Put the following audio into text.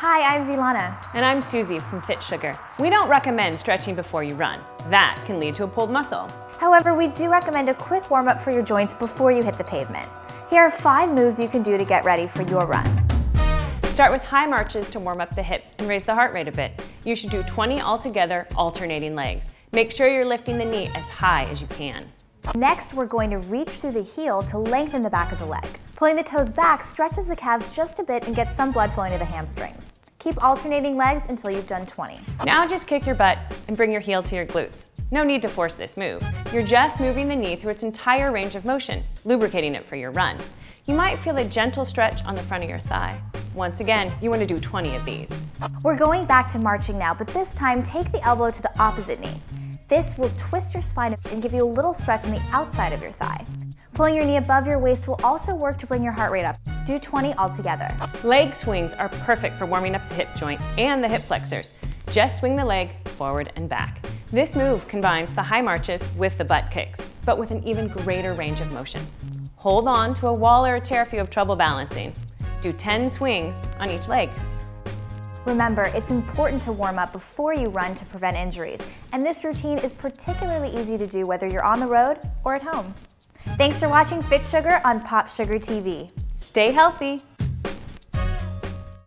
Hi, I'm Zilana. And I'm Susie from Fit Sugar. We don't recommend stretching before you run. That can lead to a pulled muscle. However, we do recommend a quick warm-up for your joints before you hit the pavement. Here are 5 moves you can do to get ready for your run. Start with high marches to warm up the hips and raise the heart rate a bit. You should do 20 altogether, alternating legs. Make sure you're lifting the knee as high as you can. Next, we're going to reach through the heel to lengthen the back of the leg. Pulling the toes back stretches the calves just a bit and gets some blood flowing to the hamstrings. Keep alternating legs until you've done 20. Now just kick your butt and bring your heel to your glutes. No need to force this move. You're just moving the knee through its entire range of motion, lubricating it for your run. You might feel a gentle stretch on the front of your thigh. Once again, you want to do 20 of these. We're going back to marching now, but this time take the elbow to the opposite knee. This will twist your spine and give you a little stretch on the outside of your thigh. Pulling your knee above your waist will also work to bring your heart rate up. Do 20 altogether. Leg swings are perfect for warming up the hip joint and the hip flexors. Just swing the leg forward and back. This move combines the high marches with the butt kicks, but with an even greater range of motion. Hold on to a wall or a chair if you have trouble balancing. Do 10 swings on each leg. Remember, it's important to warm up before you run to prevent injuries, and this routine is particularly easy to do whether you're on the road or at home. Thanks for watching Fit Sugar on Pop Sugar TV. Stay healthy.